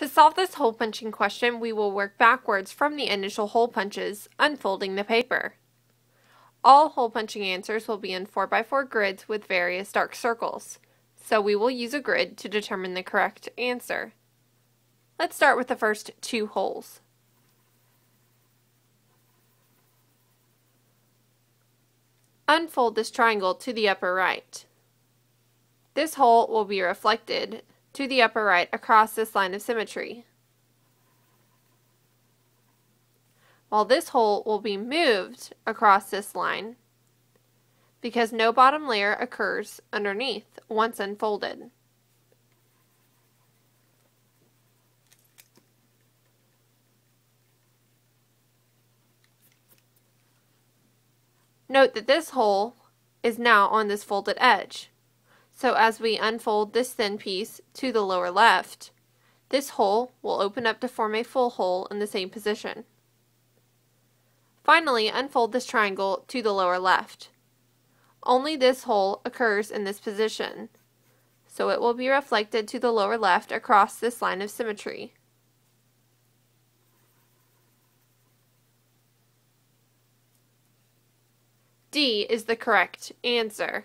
To solve this hole punching question, we will work backwards from the initial hole punches, unfolding the paper. All hole punching answers will be in 4x4 grids with various dark circles, so we will use a grid to determine the correct answer. Let's start with the first two holes. Unfold this triangle to the upper right. This hole will be reflected to the upper right across this line of symmetry, while this hole will be moved across this line because no bottom layer occurs underneath once unfolded. Note that this hole is now on this folded edge, so as we unfold this thin piece to the lower left, this hole will open up to form a full hole in the same position. Finally, unfold this triangle to the lower left. Only this hole occurs in this position, so it will be reflected to the lower left across this line of symmetry. D is the correct answer.